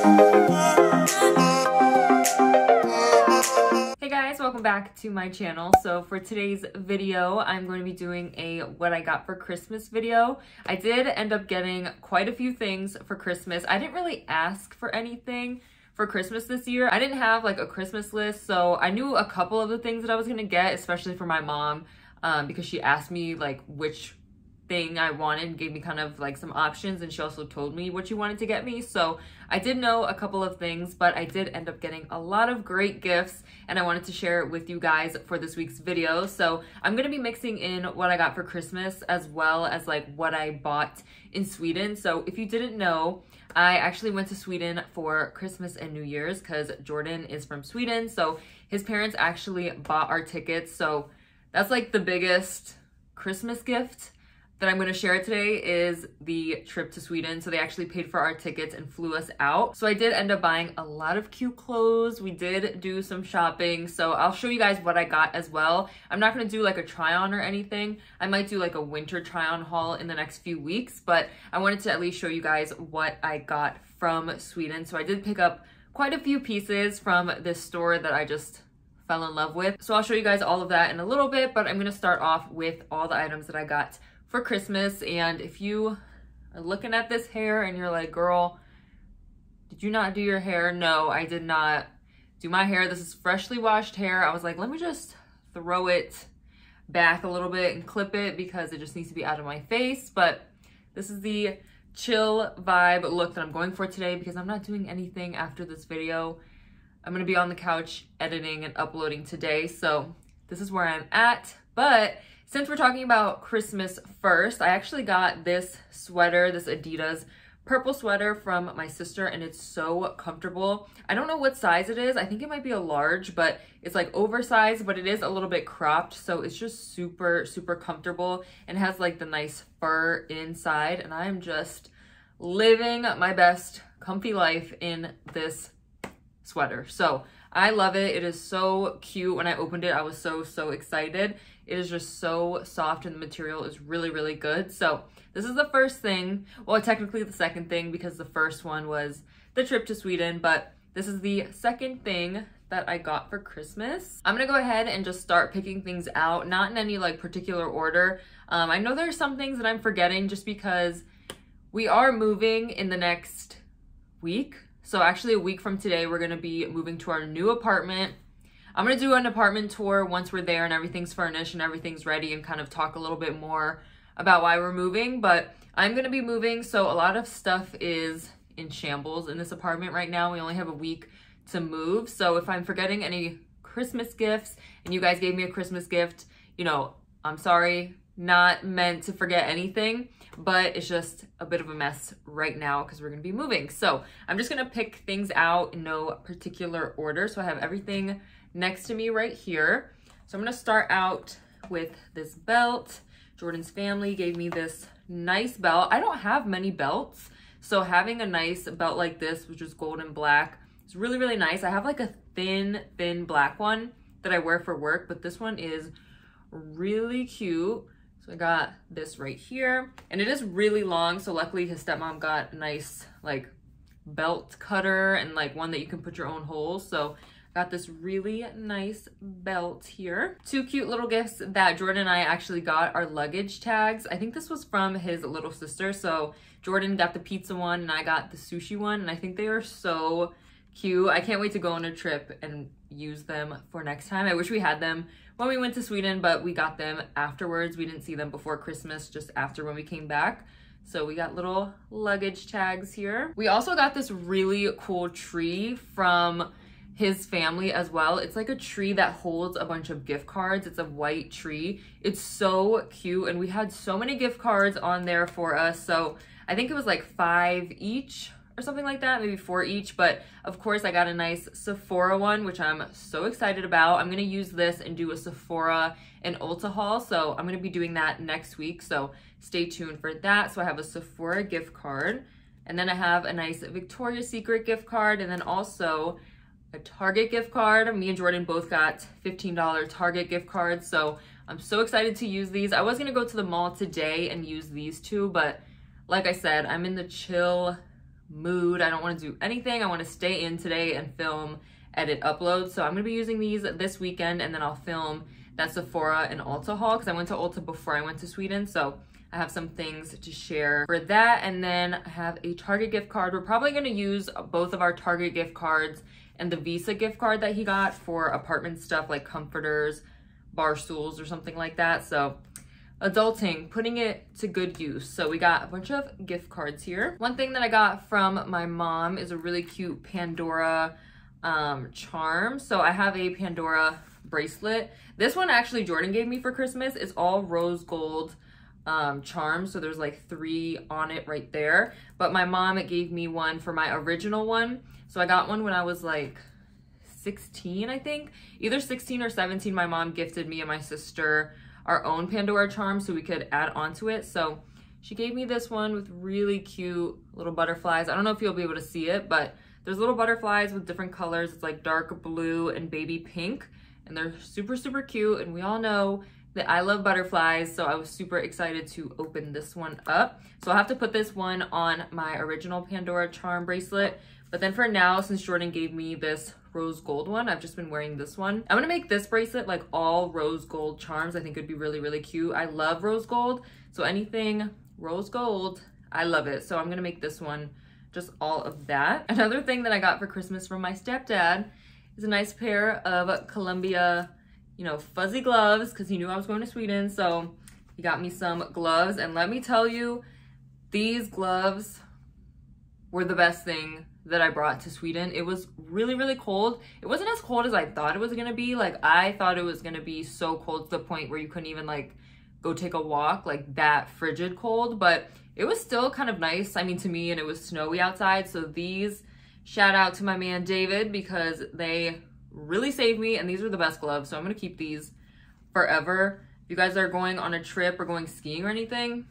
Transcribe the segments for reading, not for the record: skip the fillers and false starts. Hey guys, welcome back to my channel. So for today's video, I'm going to be doing a what I got for Christmas video. I did end up getting quite a few things for Christmas. I didn't really ask for anything for Christmas this year. I didn't have like a Christmas list, so I knew a couple of the things that I was gonna get, especially for my mom, because she asked me like which thing I wanted, gave me kind of like some options, and she also told me what she wanted to get me. So I did know a couple of things, but I did end up getting a lot of great gifts, and I wanted to share it with you guys for this week's video. So I'm gonna be mixing in what I got for Christmas as well as like what I bought in Sweden. So if you didn't know, I actually went to Sweden for Christmas and New Year's because Jordan is from Sweden, so his parents actually bought our tickets. So that's like the biggest Christmas gift that I'm gonna share today is the trip to Sweden. So they actually paid for our tickets and flew us out. So I did end up buying a lot of cute clothes. We did do some shopping. So I'll show you guys what I got as well. I'm not gonna do like a try on or anything. I might do like a winter try on haul in the next few weeks, but I wanted to at least show you guys what I got from Sweden. So I did pick up quite a few pieces from this store that I just fell in love with. So I'll show you guys all of that in a little bit, but I'm gonna start off with all the items that I got for Christmas. And if you are looking at this hair and you're like, girl, did you not do your hair? No, I did not do my hair. This is freshly washed hair. I was like, let me just throw it back a little bit and clip it because it just needs to be out of my face. But this is the chill vibe look that I'm going for today because I'm not doing anything after this video. I'm gonna be on the couch editing and uploading today. So this is where I'm at. But since we're talking about Christmas first, I actually got this sweater, this Adidas purple sweater from my sister, and it's so comfortable. I don't know what size it is. I think it might be a large, but it's like oversized, but it is a little bit cropped. So it's just super, super comfortable and has like the nice fur inside. And I'm just living my best comfy life in this sweater. So I love it. It is so cute. When I opened it, I was so, so excited. It is just so soft and the material is really, really good. So this is the first thing. Well, technically the second thing because the first one was the trip to Sweden, but this is the second thing that I got for Christmas. I'm gonna go ahead and just start picking things out, not in any like particular order. I know there's some things that I'm forgetting just because we are moving in the next week. So actually a week from today, we're gonna be moving to our new apartment. I'm gonna do an apartment tour once we're there and everything's furnished and everything's ready, and kind of talk a little bit more about why we're moving, but I'm gonna be moving. So a lot of stuff is in shambles in this apartment right now. We only have a week to move. So if I'm forgetting any Christmas gifts and you guys gave me a Christmas gift, you know, I'm sorry, not meant to forget anything, but it's just a bit of a mess right now because we're gonna be moving. So I'm just gonna pick things out in no particular order. So I have everything next to me right here. So I'm gonna start out with this belt. Jordan's family gave me this nice belt. I don't have many belts, so having a nice belt like this, which is gold and black, is really, really nice. I have like a thin black one that I wear for work, but this one is really cute. So I got this right here, and it is really long. So luckily his stepmom got a nice like belt cutter and like one that you can put your own holes. So I got this really nice belt here. Two cute little gifts that Jordan and I actually got are luggage tags. I think this was from his little sister. So Jordan got the pizza one and I got the sushi one, and I think they are so cute. I can't wait to go on a trip and use them for next time. I wish we had them when we went to Sweden, but we got them afterwards. We didn't see them before Christmas, just after when we came back. So we got little luggage tags here. We also got this really cool tree from his family as well. It's like a tree that holds a bunch of gift cards. It's a white tree. It's so cute, and we had so many gift cards on there for us. So I think it was like 5 each or something like that, maybe 4 each. But of course I got a nice Sephora one, which I'm so excited about. I'm gonna use this and do a Sephora and Ulta haul. So I'm gonna be doing that next week. So stay tuned for that. So I have a Sephora gift card, and then I have a nice Victoria's Secret gift card, and then also a Target gift card. Me and Jordan both got $15 Target gift cards. So I'm so excited to use these. I was gonna go to the mall today and use these two, but like I said, I'm in the chill mood. I don't want to do anything. I want to stay in today and film, edit, upload. So I'm going to be using these this weekend, and then I'll film that Sephora and Ulta haul because I went to Ulta before I went to Sweden. So I have some things to share for that. And then I have a Target gift card. We're probably going to use both of our Target gift cards and the Visa gift card that he got for apartment stuff like comforters, bar stools, or something like that. So adulting, putting it to good use. So we got a bunch of gift cards here. One thing that I got from my mom is a really cute Pandora charm. So I have a Pandora bracelet. This one actually Jordan gave me for Christmas. It's all rose gold charms. So there's like 3 on it right there. But my mom gave me one for my original one. So I got one when I was like 16, I think. Either 16 or 17, my mom gifted me and my sister our own Pandora charm so we could add on to it. So she gave me this one with really cute little butterflies. I don't know if you'll be able to see it, but there's little butterflies with different colors. It's like dark blue and baby pink, and they're super, super cute. And we all know that I love butterflies, so I was super excited to open this one up. So I'll have to put this one on my original Pandora charm bracelet. But then for now, since Jordan gave me this rose gold one, I've just been wearing this one. I'm gonna make this bracelet like all rose gold charms. I think it'd be really, really cute. I love rose gold, so anything rose gold, I love it. So I'm gonna make this one just all of that. Another thing that I got for Christmas from my stepdad is a nice pair of Columbia, you know, fuzzy gloves, because he knew I was going to Sweden, so he got me some gloves. And let me tell you, these gloves were the best thing that I brought to Sweden. It was really, really cold. It wasn't as cold as I thought it was gonna be. Like, I thought it was gonna be so cold to the point where you couldn't even like go take a walk, like that frigid cold, but it was still kind of nice, I mean, to me, and it was snowy outside. So these, shout out to my man David, because they really saved me, and these were the best gloves. So I'm gonna keep these forever. If you guys are going on a trip or going skiing or anything,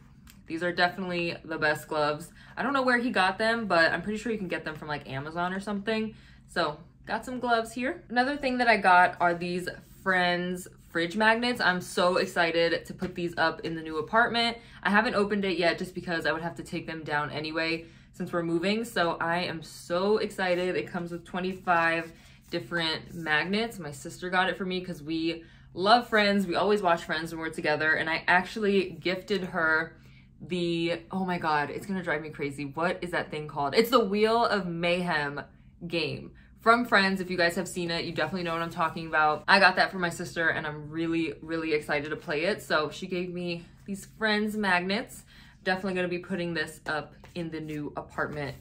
these are definitely the best gloves. I don't know where he got them, but I'm pretty sure you can get them from like Amazon or something. So got some gloves here. Another thing that I got are these Friends fridge magnets. I'm so excited to put these up in the new apartment. I haven't opened it yet just because I would have to take them down anyway since we're moving. So I am so excited. It comes with 25 different magnets. My sister got it for me because we love Friends. We always watch Friends when we're together. And I actually gifted her the, oh my God, it's gonna drive me crazy. What is that thing called? It's the Wheel of Mayhem game from Friends. If you guys have seen it, you definitely know what I'm talking about. I got that for my sister, and I'm really, really excited to play it. So she gave me these Friends magnets. Definitely gonna be putting this up in the new apartment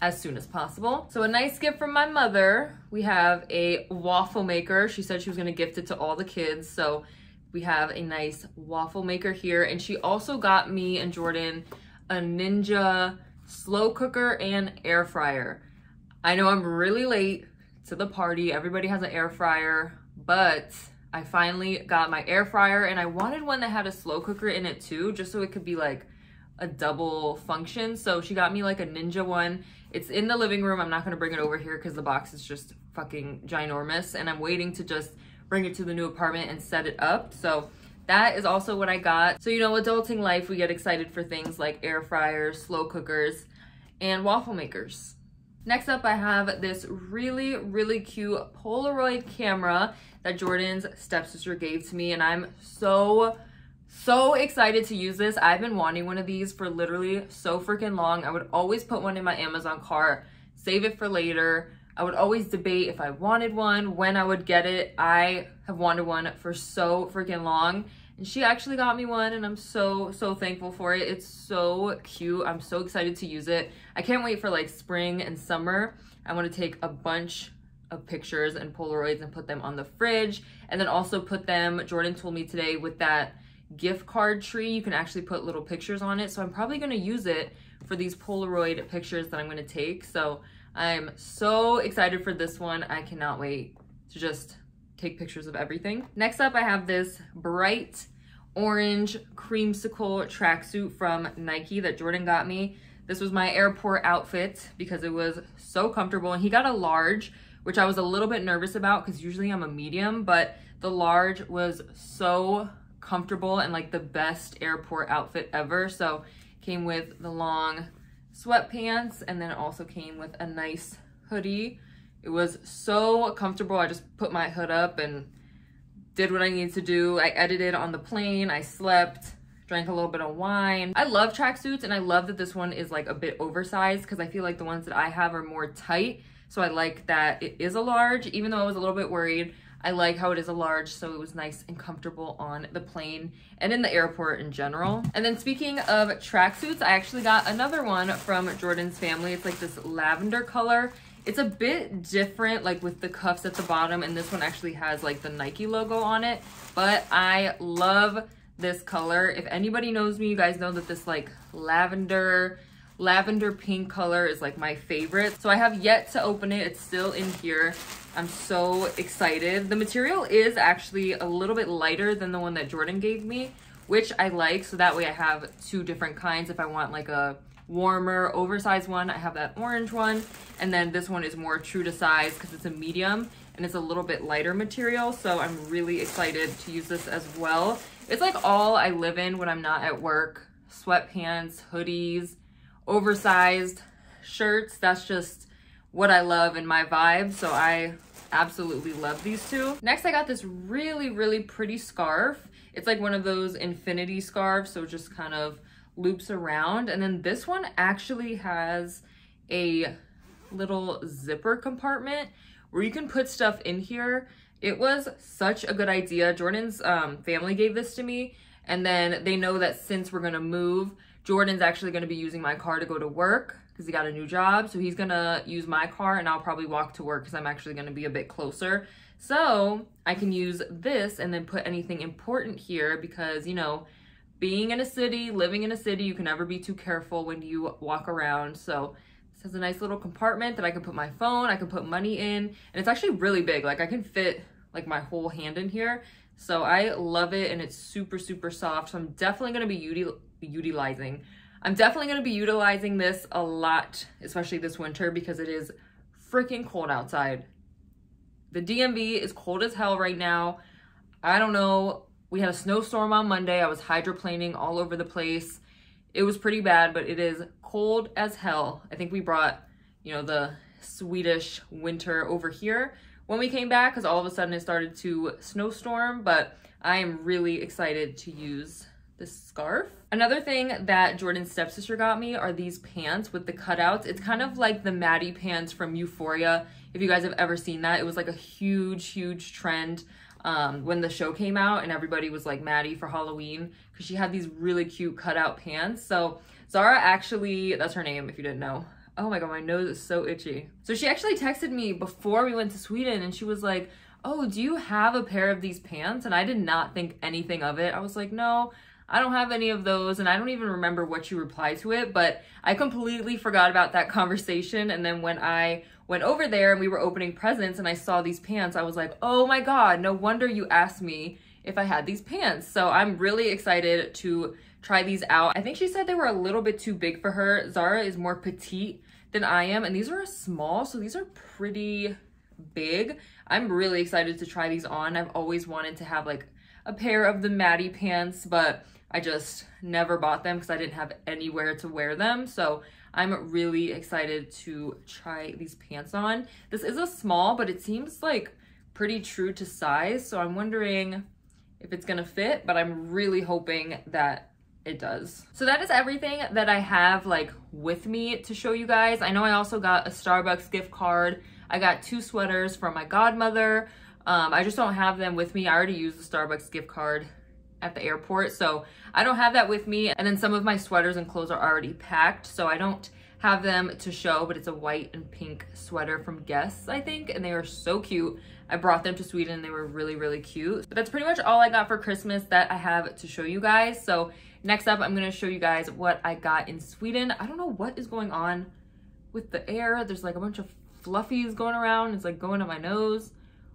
as soon as possible. So a nice gift from my mother. We have a waffle maker. She said she was gonna gift it to all the kids. So we have a nice waffle maker here, and she also got me and Jordan a Ninja slow cooker and air fryer. I know I'm really late to the party. Everybody has an air fryer, but I finally got my air fryer, and I wanted one that had a slow cooker in it too, just so it could be like a double function. So she got me like a Ninja one. It's in the living room. I'm not gonna bring it over here because the box is just fucking ginormous, and I'm waiting to just bring it to the new apartment and set it up. So that is also what I got. So, you know, adulting life, we get excited for things like air fryers, slow cookers, and waffle makers. Next up, I have this really, really cute Polaroid camera that Jordan's stepsister gave to me, and I'm so, so excited to use this. I've been wanting one of these for literally so freaking long. I would always put one in my Amazon cart, save it for later. I would always debate if I wanted one, when I would get it. I have wanted one for so freaking long, and she actually got me one, and I'm so, so thankful for it. It's so cute. I'm so excited to use it. I can't wait for like spring and summer. I want to take a bunch of pictures and Polaroids and put them on the fridge, and then also put them, Jordan told me today, with that gift card tree, you can actually put little pictures on it. So I'm probably going to use it for these Polaroid pictures that I'm going to take. So I'm so excited for this one. I cannot wait to just take pictures of everything. Next up, I have this bright orange creamsicle tracksuit from Nike that Jordan got me. This was my airport outfit because it was so comfortable, and he got a large, which I was a little bit nervous about because usually I'm a medium, but the large was so comfortable and like the best airport outfit ever. So came with the long sweatpants, and then it also came with a nice hoodie. It was so comfortable. I just put my hood up and did what I needed to do. I edited on the plane, I slept, drank a little bit of wine. I love tracksuits, and I love that this one is like a bit oversized because I feel like the ones that I have are more tight. So I like that it is a large, even though I was a little bit worried. I like how it is a large, so it was nice and comfortable on the plane and in the airport in general. And then speaking of tracksuits, I actually got another one from Jordan's family. It's like this lavender color. It's a bit different, like with the cuffs at the bottom, and this one actually has like the Nike logo on it, but I love this color. If anybody knows me, you guys know that this like lavender pink color is like my favorite. So I have yet to open it. It's still in here. I'm so excited. The material is actually a little bit lighter than the one that Jordan gave me, which I like. So that way I have two different kinds. If I want like a warmer oversized one, I have that orange one. And then this one is more true to size because it's a medium and it's a little bit lighter material. So I'm really excited to use this as well. It's like all I live in when I'm not at work. Sweatpants, hoodies, oversized shirts. That's just what I love and my vibe. So I absolutely love these two. Next, I got this really, really pretty scarf. It's like one of those infinity scarves, so it just kind of loops around. And then this one actually has a little zipper compartment where you can put stuff in here. It was such a good idea. Jordan's family gave this to me, and then they know that since we're gonna move, Jordan's actually gonna be using my car to go to work because he got a new job. So he's gonna use my car and I'll probably walk to work because I'm actually gonna be a bit closer. So I can use this and then put anything important here because, you know, being in a city, living in a city, you can never be too careful when you walk around. So this has a nice little compartment that I can put my phone, I can put money in, and it's actually really big. Like I can fit like my whole hand in here. So I love it, and it's super, super soft. So I'm definitely gonna be utilizing this a lot, especially this winter because it is freaking cold outside. The DMV is cold as hell right now. I don't know. We had a snowstorm on Monday. I was hydroplaning all over the place. It was pretty bad, but it is cold as hell. I think we brought, you know, the Swedish winter over here when we came back because all of a sudden it started to snowstorm, but I am really excited to use this scarf. Another thing that Jordan's stepsister got me are these pants with the cutouts. It's kind of like the Maddie pants from Euphoria. If you guys have ever seen that, it was like a huge, huge trend when the show came out and everybody was like Maddie for Halloween because she had these really cute cutout pants. So Zara actually, that's her name if you didn't know. Oh my God, my nose is so itchy. So she actually texted me before we went to Sweden and she was like, oh, do you have a pair of these pants? And I did not think anything of it. I was like, no, I don't have any of those. And I don't even remember what you replied to it, but I completely forgot about that conversation. And then when I went over there and we were opening presents and I saw these pants, I was like, oh my God, no wonder you asked me if I had these pants. So I'm really excited to try these out. I think she said they were a little bit too big for her. Zara is more petite than I am, and these are a small, so these are pretty big. I'm really excited to try these on. I've always wanted to have like a pair of the Maddie pants, but I just never bought them because I didn't have anywhere to wear them. So I'm really excited to try these pants on. This is a small, but it seems like pretty true to size. So I'm wondering if it's gonna fit, but I'm really hoping that it does. So that is everything that I have like with me to show you guys. I know I also got a Starbucks gift card. I got two sweaters from my godmother. I just don't have them with me. I already used the Starbucks gift card at the airport, so I don't have that with me. And then some of my sweaters and clothes are already packed, so I don't have them to show, but it's a white and pink sweater from Guess, I think, and they are so cute. I brought them to Sweden and they were really, really cute. But that's pretty much all I got for Christmas that I have to show you guys. So next up, I'm gonna show you guys what I got in Sweden. I don't know what is going on with the air. There's like a bunch of fluffies going around. It's like going to my nose.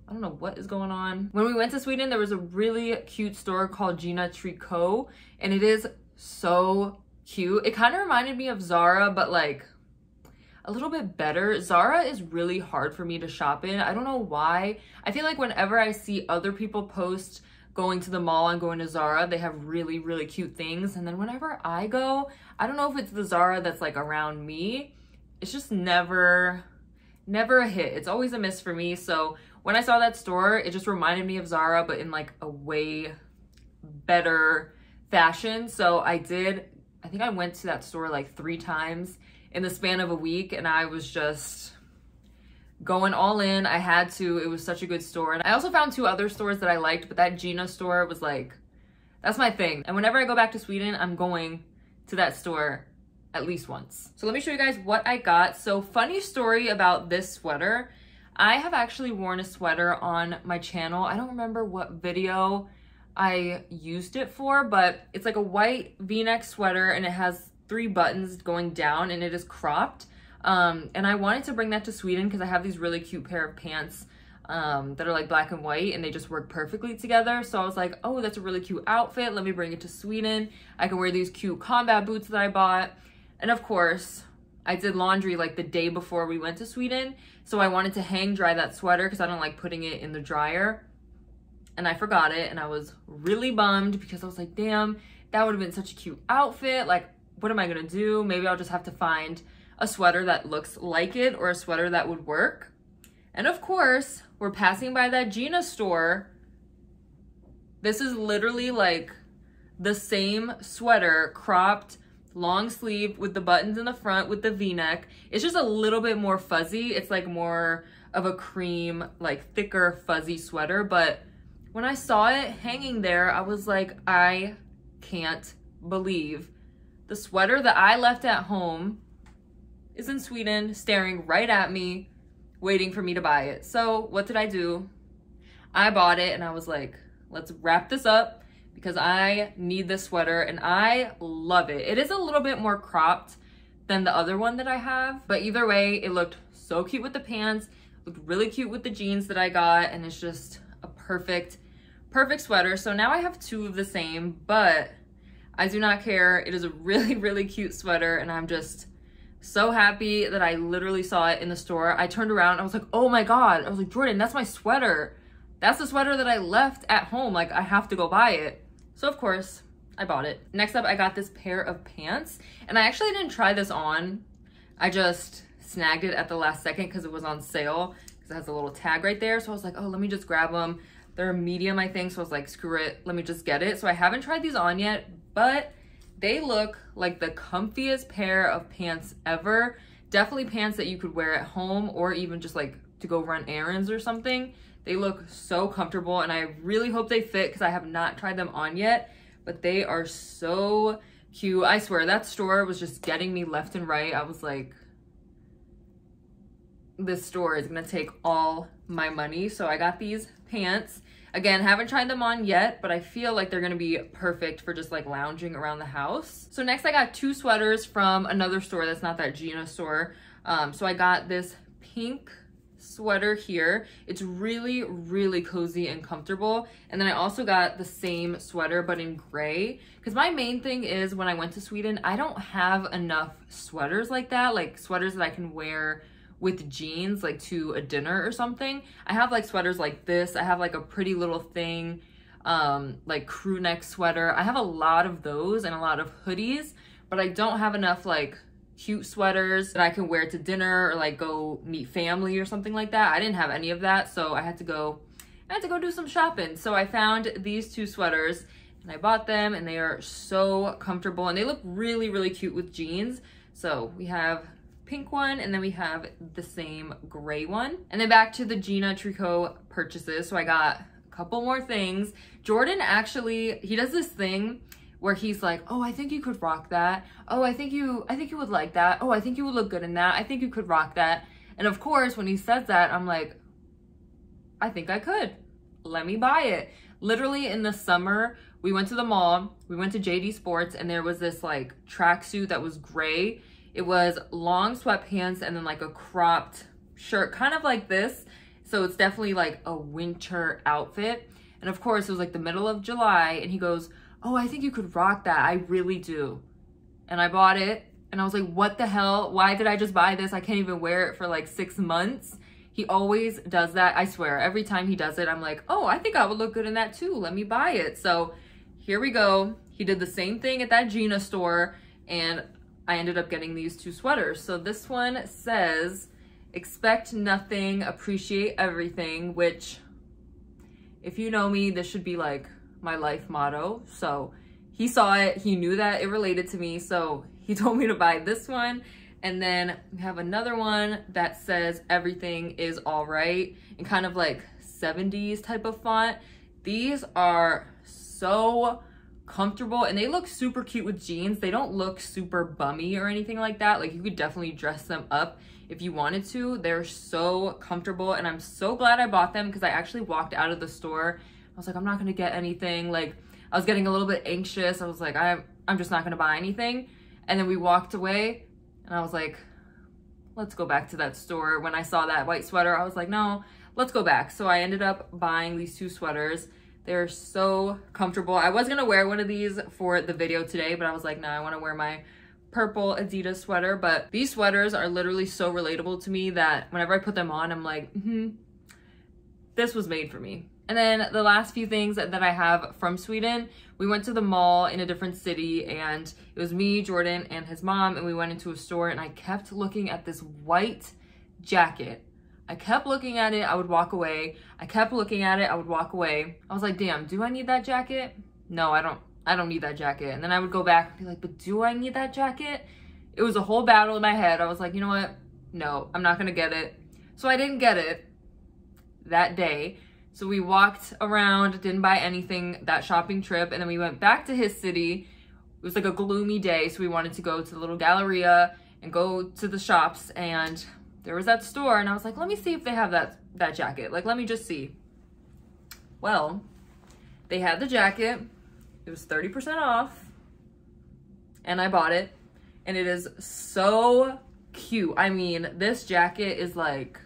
I don't know what is going on. When we went to Sweden, there was a really cute store called Gina Tricot, and it is so cute. It kind of reminded me of Zara, but like a little bit better. Zara is really hard for me to shop in. I don't know why. I feel like whenever I see other people post going to the mall and going to Zara, they have really, really cute things. And then whenever I go, I don't know if it's the Zara that's like around me. It's just never a hit. It's always a miss for me. So when I saw that store, it just reminded me of Zara, but in like a way better fashion. So I think I went to that store like 3 times in the span of a week, and I was just going all in. I had to. It was such a good store. And I also found 2 other stores that I liked, but that Gina store was like, that's my thing. And whenever I go back to Sweden, I'm going to that store at least once. So let me show you guys what I got. So funny story about this sweater. I have actually worn a sweater on my channel. I don't remember what video I used it for, but it's like a white v-neck sweater and it has 3 buttons going down and it is cropped. And I wanted to bring that to Sweden because I have these really cute pair of pants that are like black and white and they just work perfectly together. So I was like, oh, that's a really cute outfit. Let me bring it to Sweden. I can wear these cute combat boots that I bought. And of course, I did laundry like the day before we went to Sweden. So I wanted to hang dry that sweater because I don't like putting it in the dryer. And I forgot it and I was really bummed because I was like, damn, that would have been such a cute outfit. Like, what am I gonna do? Maybe I'll just have to find a sweater that looks like it or a sweater that would work. And of course, we're passing by that Gina store. This is literally like the same sweater, cropped, long sleeve with the buttons in the front with the v-neck. It's just a little bit more fuzzy. It's like more of a cream, like thicker fuzzy sweater, but when I saw it hanging there, I was like, I can't believe the sweater that I left at home is in Sweden, staring right at me, waiting for me to buy it. So what did I do? I bought it and I was like, let's wrap this up because I need this sweater and I love it. It is a little bit more cropped than the other one that I have, but either way, it looked so cute with the pants, looked really cute with the jeans that I got, and it's just a perfect sweater. So now I have 2 of the same, but I do not care. It is a really, really cute sweater and I'm just so happy that I literally saw it in the store. I turned around, I was like, oh my God. I was like, Jordan, that's my sweater. That's the sweater that I left at home. Like, I have to go buy it. So of course I bought it. Next up, I got this pair of pants and I actually didn't try this on. I just snagged it at the last second because it was on sale. It has a little tag right there. So I was like, oh, let me just grab them. They're a medium, I think. So I was like, screw it. Let me just get it. So I haven't tried these on yet, but they look like the comfiest pair of pants ever. Definitely pants that you could wear at home or even just like to go run errands or something. They look so comfortable and I really hope they fit because I have not tried them on yet, but they are so cute. I swear that store was just getting me left and right. I was like, this store is gonna take all my money. So I got these pants. Again, haven't tried them on yet, but I feel like they're gonna be perfect for just like lounging around the house. So next I got 2 sweaters from another store that's not that Gina store. So I got this pink sweater here. It's really, really cozy and comfortable. And then I also got the same sweater, but in gray. Because my main thing is when I went to Sweden, I don't have enough sweaters like that, like sweaters that I can wear with jeans like to a dinner or something. I have like sweaters like this. I have like a pretty little thing, like crew neck sweater. I have a lot of those and a lot of hoodies, but I don't have enough like cute sweaters that I can wear to dinner or like go meet family or something like that. I didn't have any of that. So I had to go do some shopping. So I found these 2 sweaters and I bought them and they are so comfortable and they look really, really cute with jeans. So we have pink one and then we have the same gray one. And then back to the Gina Tricot purchases. So I got a couple more things. Jordan actually, he does this thing where he's like, oh, I think you could rock that. Oh, I think you would like that. Oh, I think you would look good in that. I think you could rock that. And of course, when he says that, I'm like, I think I could. Let me buy it. Literally in the summer, we went to the mall, we went to JD Sports, and there was this like tracksuit that was gray. It was long sweatpants and then like a cropped shirt, kind of like this. So it's definitely like a winter outfit. And of course it was like the middle of July and he goes, oh, I think you could rock that. I really do. And I bought it and I was like, what the hell? Why did I just buy this? I can't even wear it for like 6 months. He always does that. I swear, every time he does it, I'm like, oh, I think I would look good in that too. Let me buy it. So here we go. He did the same thing at that Gina store, and I ended up getting these two sweaters. So this one says, expect nothing, appreciate everything, which if you know me, this should be like my life motto. So he saw it, he knew that it related to me. So he told me to buy this one. And then we have another one that says everything is all right, and kind of like 70s type of font. These are so comfortable and they look super cute with jeans. They don't look super bummy or anything like that. Like, you could definitely dress them up if you wanted to. They're so comfortable, and I'm so glad I bought them because I actually walked out of the store. I was like, I'm not gonna get anything. Like, I was getting a little bit anxious. I was like, I'm just not gonna buy anything. And then we walked away. And I was like, let's go back to that store. When I saw that white sweater, I was like, no, let's go back. So I ended up buying these two sweaters. They're so comfortable. I was gonna wear one of these for the video today, but I was like, no, I wanna wear my purple Adidas sweater. But these sweaters are literally so relatable to me that whenever I put them on, I'm like, this was made for me. And then the last few things that I have from Sweden, we went to the mall in a different city, and it was me, Jordan, and his mom, and we went into a store, and I kept looking at this white jacket. I kept looking at it, I would walk away. I kept looking at it, I would walk away. I was like, damn, do I need that jacket? No, I don't need that jacket. And then I would go back and be like, but do I need that jacket? It was a whole battle in my head. I was like, you know what? No, I'm not gonna get it. So I didn't get it that day. So we walked around, didn't buy anything that shopping trip, and then we went back to his city. It was like a gloomy day, so we wanted to go to the little galleria and go to the shops, and there was that store, and I was like, let me see if they have that jacket. Like, let me just see. Well, they had the jacket. It was 30% off, and I bought it, and it is so cute. I mean, this jacket is like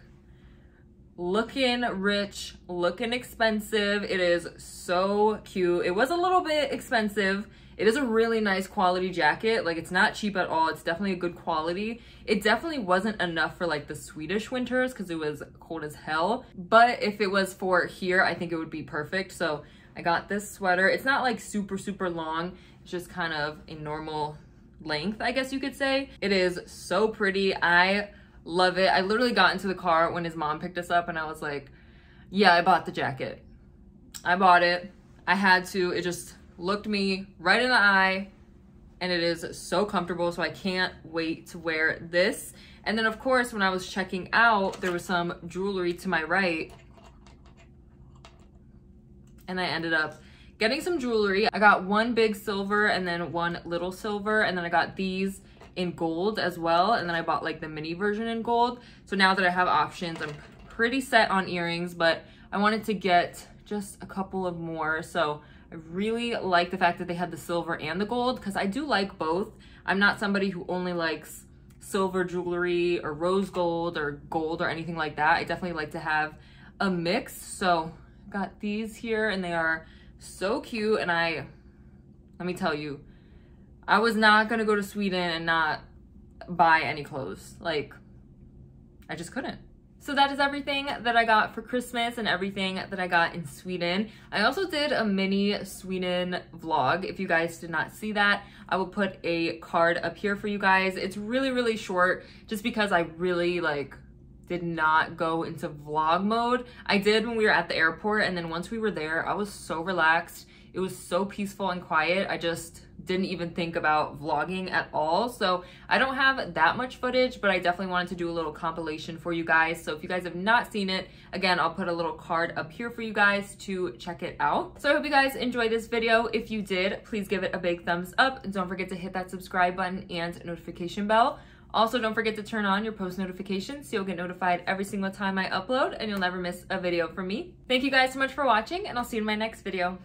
looking rich, looking expensive. It is so cute. It was a little bit expensive. It is a really nice quality jacket. Like, it's not cheap at all. It's definitely a good quality. It definitely wasn't enough for like the Swedish winters because it was cold as hell. But if it was for here, I think it would be perfect. So I got this sweater. It's not like super, super long. It's just kind of a normal length, I guess you could say. It is so pretty. I love it. I literally got into the car when his mom picked us up, and I was like, yeah, I bought the jacket. I bought it. I had to. It just looked me right in the eye, and it is so comfortable, so I can't wait to wear this. And then, of course, when I was checking out, there was some jewelry to my right, and I ended up getting some jewelry. I got one big silver and then one little silver, and then I got these in gold as well, and then I bought like the mini version in gold. So now that I have options, I'm pretty set on earrings, but I wanted to get just a couple of more. So I really like the fact that they had the silver and the gold, because I do like both. I'm not somebody who only likes silver jewelry or rose gold or anything like that. I definitely like to have a mix. So I got these here, and they are so cute. And let me tell you, I was not gonna go to Sweden and not buy any clothes. Like, I just couldn't. So that is everything that I got for Christmas and everything that I got in Sweden. I also did a mini Sweden vlog. If you guys did not see that, I will put a card up here for you guys. It's really, really short just because I really did not go into vlog mode. I did when we were at the airport, and then once we were there, I was so relaxed. It was so peaceful and quiet. I just didn't even think about vlogging at all. So I don't have that much footage, but I definitely wanted to do a little compilation for you guys. So if you guys have not seen it, again, I'll put a little card up here for you guys to check it out. So I hope you guys enjoyed this video. If you did, please give it a big thumbs up. And don't forget to hit that subscribe button and notification bell. Also, don't forget to turn on your post notifications so you'll get notified every single time I upload, and you'll never miss a video from me. Thank you guys so much for watching, and I'll see you in my next video.